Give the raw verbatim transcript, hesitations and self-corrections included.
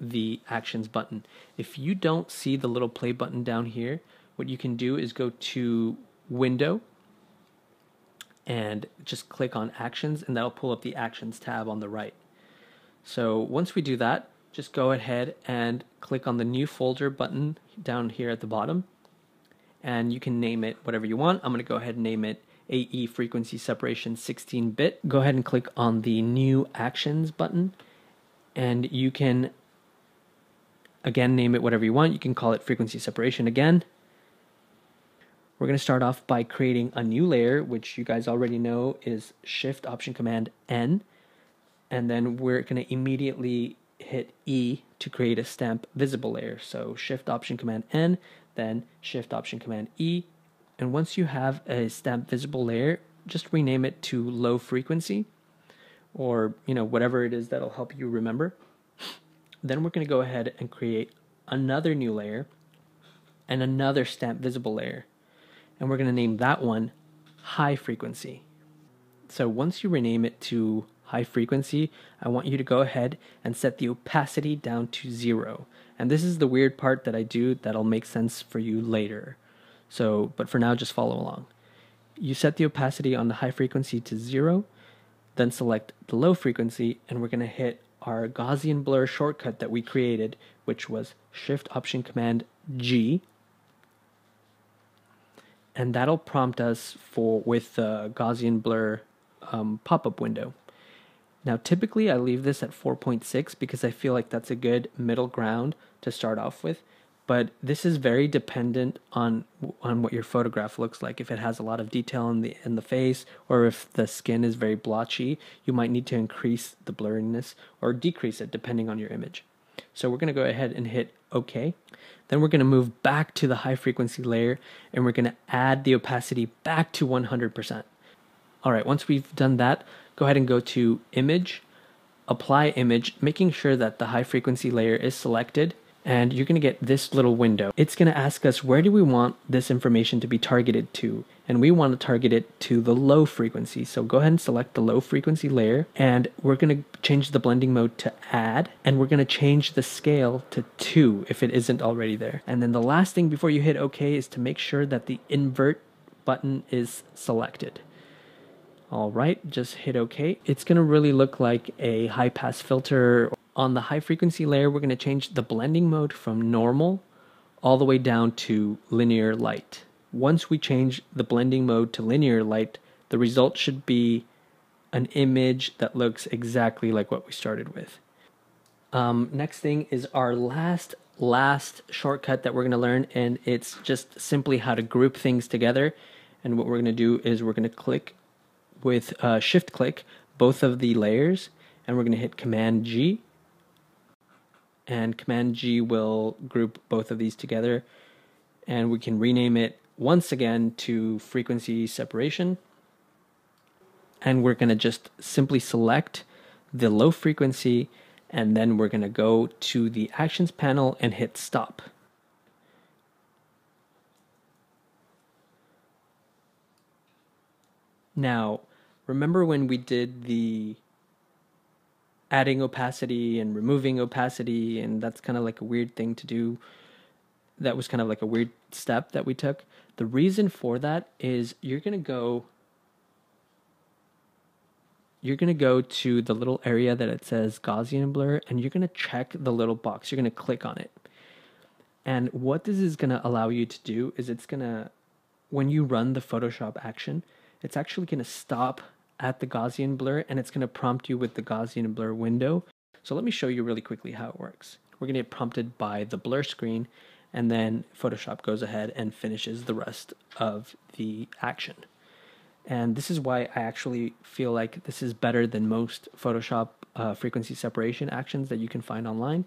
the actions button. If you don't see the little play button down here, what you can do is go to Window and just click on Actions, and that'll pull up the Actions tab on the right. So once we do that, just go ahead and click on the New Folder button down here at the bottom, and you can name it whatever you want. I'm going to go ahead and name it A E Frequency Separation sixteen bit. Go ahead and click on the New Actions button, and you can again name it whatever you want. You can call it Frequency Separation again. We're going to start off by creating a new layer, which you guys already know is Shift Option Command N, and then we're going to immediately hit E to create a stamp visible layer. So Shift Option Command N, then Shift Option Command E, and once you have a stamp visible layer, just rename it to Low Frequency, or you know, whatever it is that'll help you remember. Then we're going to go ahead and create another new layer and another stamp visible layer, and we're going to name that one High Frequency. So once you rename it to High Frequency, I want you to go ahead and set the opacity down to zero. And this is the weird part that I do that'll make sense for you later. So, but for now, just follow along. You set the opacity on the High Frequency to zero, then select the Low Frequency, and we're going to hit our Gaussian Blur shortcut that we created, which was Shift Option Command G, and that'll prompt us for with the Gaussian Blur um, pop-up window. Now typically I leave this at four point six because I feel like that's a good middle ground to start off with, but this is very dependent on on what your photograph looks like. If it has a lot of detail in the in the face, or if the skin is very blotchy, you might need to increase the blurriness or decrease it depending on your image. So we're going to go ahead and hit OK. Then we're going to move back to the High Frequency layer, and we're going to add the opacity back to one hundred percent. All right, once we've done that, go ahead and go to Image, Apply Image, making sure that the High Frequency layer is selected, and you're going to get this little window. It's going to ask us, where do we want this information to be targeted to? And we want to target it to the Low Frequency. So go ahead and select the Low Frequency layer, and we're going to change the blending mode to add, and we're going to change the scale to two if it isn't already there. And then the last thing before you hit OK is to make sure that the invert button is selected. All right, just hit OK. It's going to really look like a high pass filter. On the High Frequency layer, we're going to change the blending mode from normal all the way down to linear light. Once we change the blending mode to linear light, the result should be an image that looks exactly like what we started with. Um, next thing is our last, last shortcut that we're going to learn, and it's just simply how to group things together. And what we're going to do is we're going to click with uh, shift click both of the layers, and we're going to hit Command G. And Command G will group both of these together, and we can rename it once again to Frequency Separation, and we're going to just simply select the Low Frequency, and then we're going to go to the Actions panel and hit Stop. Now remember when we did the adding opacity and removing opacity, and that's kind of like a weird thing to do. That was kind of like a weird step that we took. The reason for that is you're going to go you're going to go to the little area that it says Gaussian Blur, and you're going to check the little box. You're going to click on it. And what this is going to allow you to do is it's going to, when you run the Photoshop action, it's actually going to stop at the Gaussian Blur, and it's going to prompt you with the Gaussian Blur window. So let me show you really quickly how it works. We're going to get prompted by the blur screen, and then Photoshop goes ahead and finishes the rest of the action. And this is why I actually feel like this is better than most Photoshop uh, frequency separation actions that you can find online,